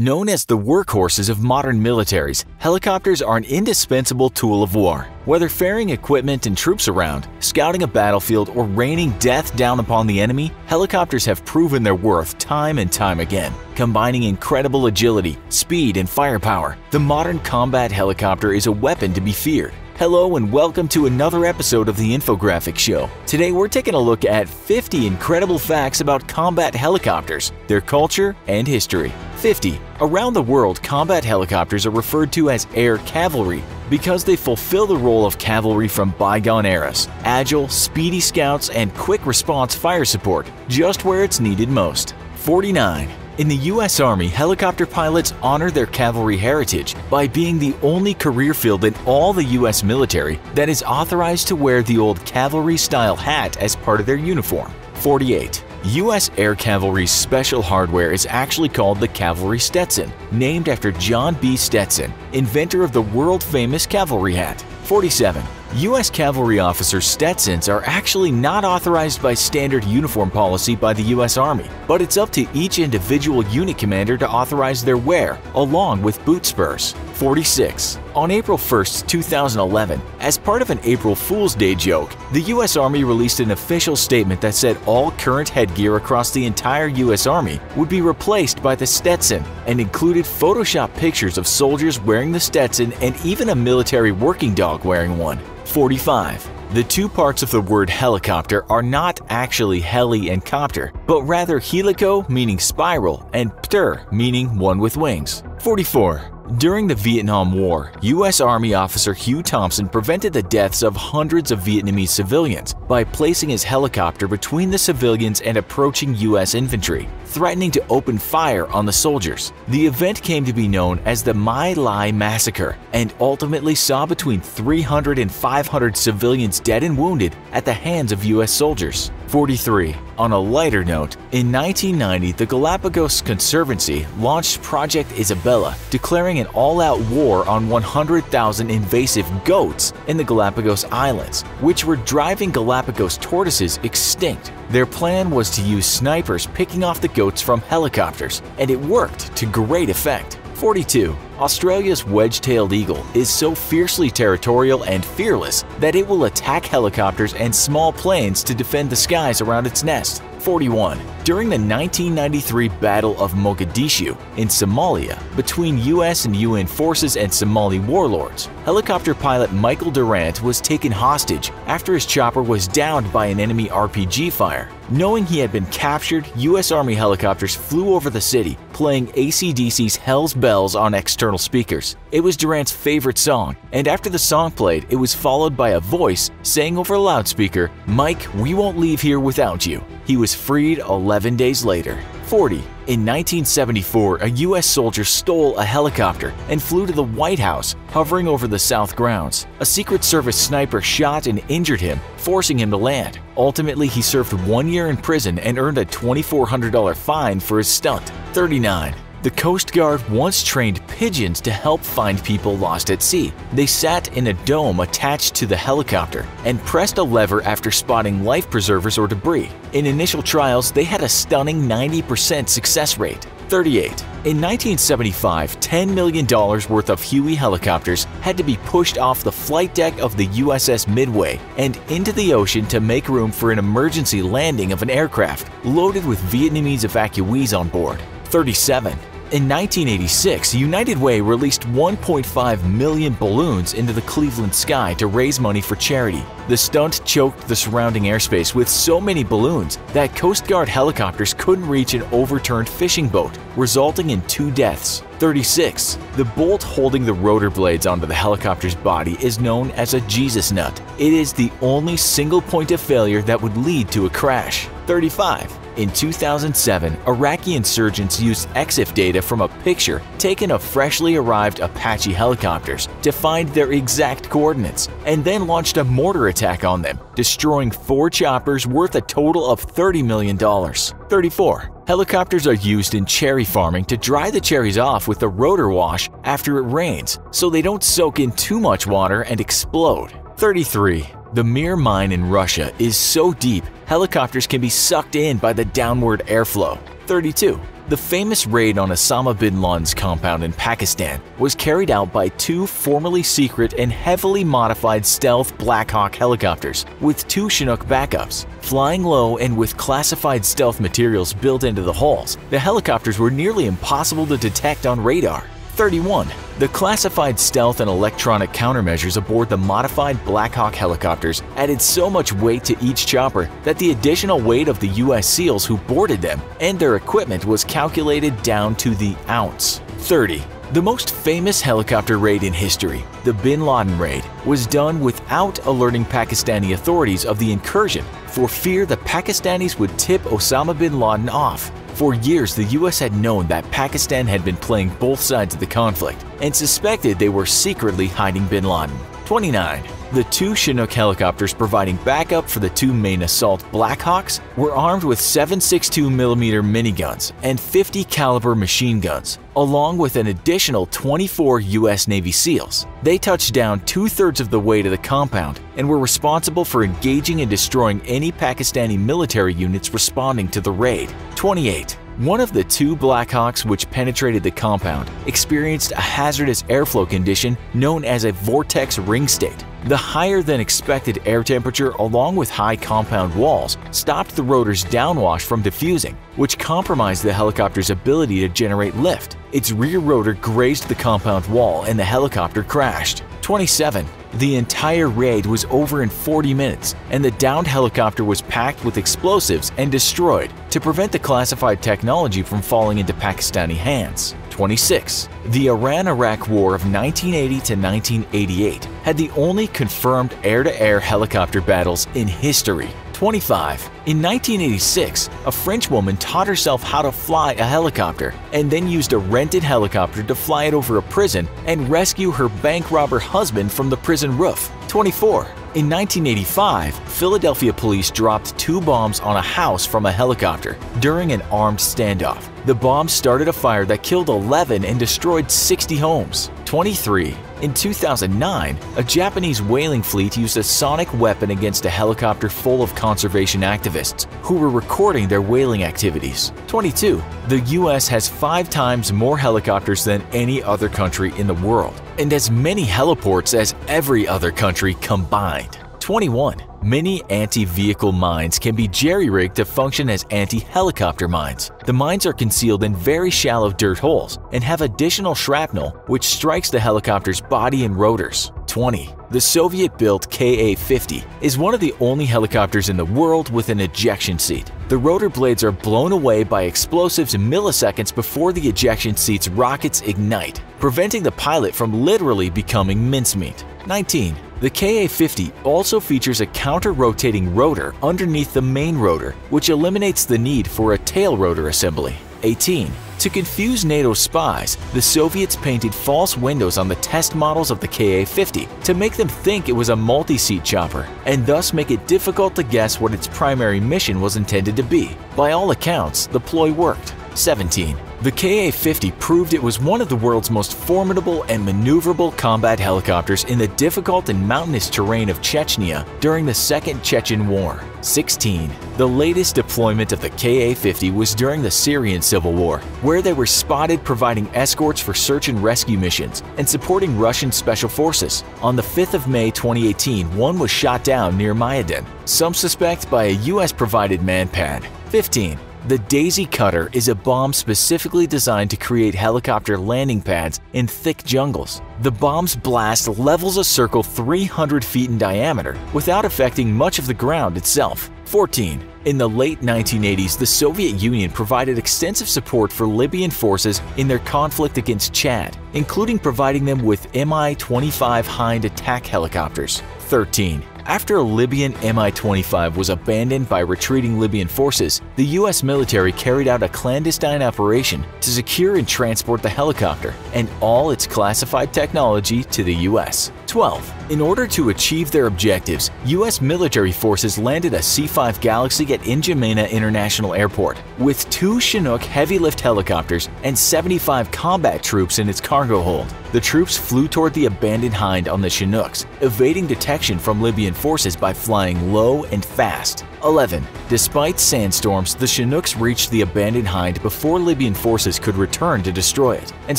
Known as the workhorses of modern militaries, helicopters are an indispensable tool of war. Whether ferrying equipment and troops around, scouting a battlefield, or raining death down upon the enemy, helicopters have proven their worth time and time again. Combining incredible agility, speed, and firepower, the modern combat helicopter is a weapon to be feared. Hello and welcome to another episode of the Infographics Show. Today we're taking a look at 50 incredible facts about combat helicopters, their culture, and history. 50. Around the world, combat helicopters are referred to as air cavalry because they fulfill the role of cavalry from bygone eras: agile, speedy scouts, and quick response fire support, just where it's needed most. 49. In the U.S. Army, helicopter pilots honor their cavalry heritage by being the only career field in all the U.S. military that is authorized to wear the old cavalry-style hat as part of their uniform. 48. U.S. Air Cavalry's special hardware is actually called the Cavalry Stetson, named after John B. Stetson, inventor of the world-famous cavalry hat. 47. U.S. Cavalry Officer Stetsons are actually not authorized by standard uniform policy by the U.S. Army, but it's up to each individual unit commander to authorize their wear, along with boot spurs. 46. On April 1, 2011, as part of an April Fool's Day joke, the U.S. Army released an official statement that said all current headgear across the entire U.S. Army would be replaced by the Stetson, and included Photoshop pictures of soldiers wearing the Stetson and even a military working dog wearing one. 45. The two parts of the word helicopter are not actually heli and copter, but rather helico, meaning spiral, and pter, meaning one with wings. 44. During the Vietnam War, U.S. Army officer Hugh Thompson prevented the deaths of hundreds of Vietnamese civilians by placing his helicopter between the civilians and approaching U.S. infantry, threatening to open fire on the soldiers. The event came to be known as the My Lai Massacre and ultimately saw between 300 and 500 civilians dead and wounded at the hands of U.S. soldiers. 43. On a lighter note, in 1990, the Galapagos Conservancy launched Project Isabella, declaring an all-out war on 100,000 invasive goats in the Galapagos Islands, which were driving Galapagos tortoises extinct. Their plan was to use snipers picking off the goats from helicopters, and it worked to great effect. 42. Australia's wedge-tailed eagle is so fiercely territorial and fearless that it will attack helicopters and small planes to defend the skies around its nest. 41. During the 1993 Battle of Mogadishu in Somalia between U.S. and UN forces and Somali warlords, helicopter pilot Michael Durant was taken hostage after his chopper was downed by an enemy RPG fire. Knowing he had been captured, U.S. Army helicopters flew over the city, playing AC/DC's Hell's Bells on external speakers. It was Durant's favorite song, and after the song played, it was followed by a voice saying over a loudspeaker, "Mike, we won't leave here without you." He was freed 11 days later. 40. In 1974, a U.S. soldier stole a helicopter and flew to the White House, hovering over the South grounds. A Secret Service sniper shot and injured him, forcing him to land. Ultimately, he served 1 year in prison and earned a $2,400 fine for his stunt. 39. The Coast Guard once trained pigeons to help find people lost at sea. They sat in a dome attached to the helicopter and pressed a lever after spotting life preservers or debris. In initial trials, they had a stunning 90% success rate. 38. In 1975, $10 million worth of Huey helicopters had to be pushed off the flight deck of the USS Midway and into the ocean to make room for an emergency landing of an aircraft loaded with Vietnamese evacuees on board. 37. In 1986, United Way released 1.5 million balloons into the Cleveland sky to raise money for charity. The stunt choked the surrounding airspace with so many balloons that Coast Guard helicopters couldn't reach an overturned fishing boat, resulting in 2 deaths. 36. The bolt holding the rotor blades onto the helicopter's body is known as a Jesus nut. It is the only single point of failure that would lead to a crash. 35. In 2007, Iraqi insurgents used EXIF data from a picture taken of freshly arrived Apache helicopters to find their exact coordinates, and then launched a mortar attack on them, destroying 4 choppers worth a total of $30 million. 34. Helicopters are used in cherry farming to dry the cherries off with a rotor wash after it rains, so they don't soak in too much water and explode. 33. The Mir Mine in Russia is so deep, helicopters can be sucked in by the downward airflow. 32. The famous raid on Osama bin Laden's compound in Pakistan was carried out by two formerly secret and heavily modified stealth Black Hawk helicopters with two Chinook backups. Flying low and with classified stealth materials built into the hulls, the helicopters were nearly impossible to detect on radar. 31. The classified stealth and electronic countermeasures aboard the modified Black Hawk helicopters added so much weight to each chopper that the additional weight of the U.S. SEALs who boarded them and their equipment was calculated down to the ounce. 30. The most famous helicopter raid in history, the Bin Laden raid, was done without alerting Pakistani authorities of the incursion for fear the Pakistanis would tip Osama bin Laden off. For years, the U.S. had known that Pakistan had been playing both sides of the conflict and suspected they were secretly hiding bin Laden. 29. The two Chinook helicopters providing backup for the two main assault Black Hawks were armed with 7.62mm miniguns and 50-caliber machine guns, along with an additional 24 U.S. Navy SEALs. They touched down two-thirds of the way to the compound and were responsible for engaging and destroying any Pakistani military units responding to the raid. 28. One of the two Black Hawks which penetrated the compound experienced a hazardous airflow condition known as a vortex ring state. The higher-than-expected air temperature along with high compound walls stopped the rotor's downwash from diffusing, which compromised the helicopter's ability to generate lift. Its rear rotor grazed the compound wall and the helicopter crashed. 27. The entire raid was over in 40 minutes, and the downed helicopter was packed with explosives and destroyed to prevent the classified technology from falling into Pakistani hands. 26. The Iran-Iraq War of 1980 to 1988 had the only confirmed air-to-air helicopter battles in history. 25. In 1986, a French woman taught herself how to fly a helicopter and then used a rented helicopter to fly it over a prison and rescue her bank robber husband from the prison roof. 24. In 1985, Philadelphia police dropped two bombs on a house from a helicopter during an armed standoff. The bombs started a fire that killed 11 and destroyed 60 homes. 23. In 2009, a Japanese whaling fleet used a sonic weapon against a helicopter full of conservation activists who were recording their whaling activities. 22. The U.S. has 5 times more helicopters than any other country in the world and as many heliports as every other country combined. 21. Many anti-vehicle mines can be jerry-rigged to function as anti-helicopter mines. The mines are concealed in very shallow dirt holes and have additional shrapnel which strikes the helicopter's body and rotors. 20. The Soviet-built Ka-50 is one of the only helicopters in the world with an ejection seat. The rotor blades are blown away by explosives milliseconds before the ejection seat's rockets ignite, preventing the pilot from literally becoming mincemeat. 19. The Ka-50 also features a counter-rotating rotor underneath the main rotor, which eliminates the need for a tail rotor assembly. 18. To confuse NATO spies, the Soviets painted false windows on the test models of the Ka-50 to make them think it was a multi-seat chopper and thus make it difficult to guess what its primary mission was intended to be. By all accounts, the ploy worked. 17. The Ka-50 proved it was one of the world's most formidable and maneuverable combat helicopters in the difficult and mountainous terrain of Chechnya during the Second Chechen War. 16. The latest deployment of the Ka-50 was during the Syrian Civil War, where they were spotted providing escorts for search and rescue missions and supporting Russian special forces. On the 5th of May 2018, one was shot down near Maaden, some suspect by a US-provided MANPAD. 15. The Daisy Cutter is a bomb specifically designed to create helicopter landing pads in thick jungles. The bomb's blast levels a circle 300 feet in diameter without affecting much of the ground itself. 14. In the late 1980s, the Soviet Union provided extensive support for Libyan forces in their conflict against Chad, including providing them with Mi-25 Hind attack helicopters. 13. After a Libyan Mi-25 was abandoned by retreating Libyan forces, the U.S. military carried out a clandestine operation to secure and transport the helicopter and all its classified technology to the U.S. 12. In order to achieve their objectives, U.S. military forces landed a C5 Galaxy at N'Djamena International Airport with two Chinook heavy-lift helicopters and 75 combat troops in its cargo hold. The troops flew toward the abandoned Hind on the Chinooks, evading detection from Libyan forces by flying low and fast. 11. Despite sandstorms, the Chinooks reached the abandoned Hind before Libyan forces could return to destroy it, and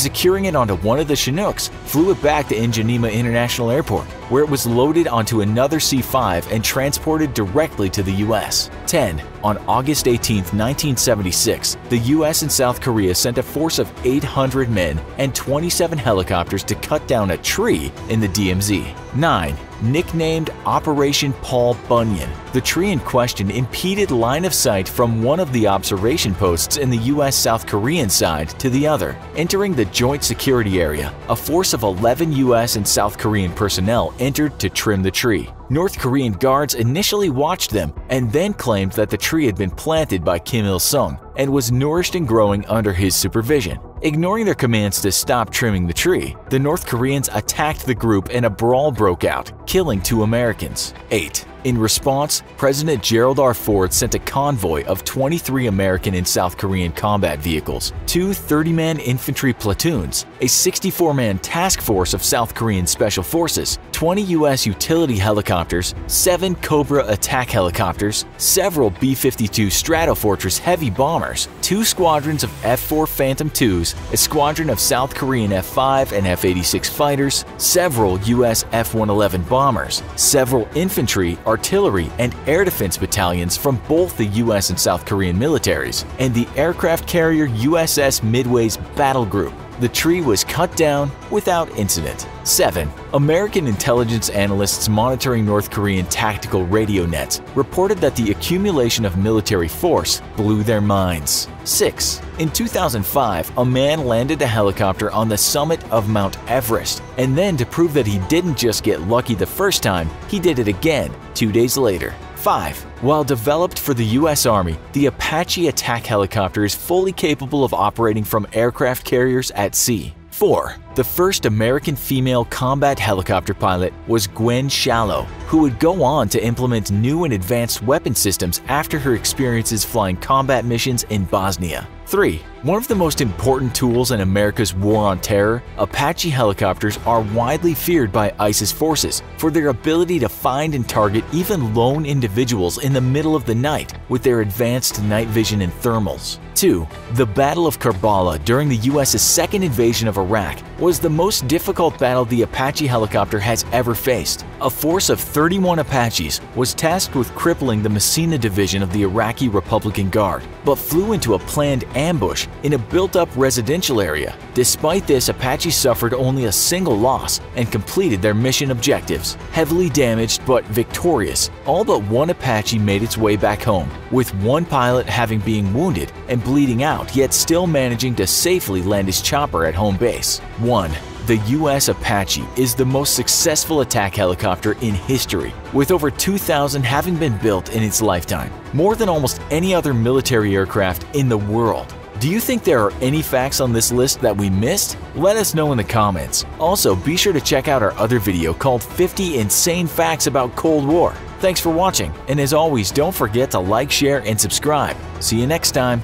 securing it onto one of the Chinooks, flew it back to N'Djamena International Airport, where it was loaded onto another C5 and transported directly to the U.S. 10. On August 18, 1976, the U.S. and South Korea sent a force of 800 men and 27 helicopters to cut down a tree in the DMZ. 9. Nicknamed Operation Paul Bunyan, the tree in question impeded line of sight from one of the observation posts in the U.S.-South Korean side to the other. Entering the joint security area, a force of 11 U.S. and South Korean personnel entered to trim the tree. North Korean guards initially watched them and then claimed that the tree had been planted by Kim Il-sung and was nourished and growing under his supervision. Ignoring their commands to stop trimming the tree, the North Koreans attacked the group and a brawl broke out, killing 2 Americans. 8. In response, President Gerald R. Ford sent a convoy of 23 American and South Korean combat vehicles, 2 30-man infantry platoons, a 64-man task force of South Korean special forces, 20 U.S. utility helicopters, 7 Cobra attack helicopters, several B-52 Stratofortress heavy bombers, 2 squadrons of F-4 Phantom IIs, a squadron of South Korean F-5 and F-86 fighters, several U.S. F-111 bombers, several infantry, artillery, and air defense battalions from both the U.S. and South Korean militaries, and the aircraft carrier USS Midway's battle group. The tree was cut down without incident. 7. American intelligence analysts monitoring North Korean tactical radio nets reported that the accumulation of military force blew their minds. 6. In 2005, a man landed a helicopter on the summit of Mount Everest, and then to prove that he didn't just get lucky the first time, he did it again 2 days later. 5. While developed for the U.S. Army, the Apache attack helicopter is fully capable of operating from aircraft carriers at sea. 4. The first American female combat helicopter pilot was Gwen Shallow, who would go on to implement new and advanced weapon systems after her experiences flying combat missions in Bosnia. 3. One of the most important tools in America's war on terror, Apache helicopters are widely feared by ISIS forces for their ability to find and target even lone individuals in the middle of the night with their advanced night vision and thermals. 2. The Battle of Karbala during the U.S.'s second invasion of Iraq was the most difficult battle the Apache helicopter has ever faced. A force of 31 Apaches was tasked with crippling the Messina division of the Iraqi Republican Guard, but flew into a planned ambush in a built-up residential area. Despite this, Apache suffered only a single loss and completed their mission objectives. Heavily damaged but victorious, all but one Apache made its way back home, with one pilot having been wounded and bleeding out yet still managing to safely land his chopper at home base. 1. The U.S. Apache is the most successful attack helicopter in history, with over 2,000 having been built in its lifetime, more than almost any other military aircraft in the world. Do you think there are any facts on this list that we missed? Let us know in the comments. Also, be sure to check out our other video called 50 Insane Facts About Cold War. Thanks for watching, and as always, don't forget to like, share, and subscribe. See you next time.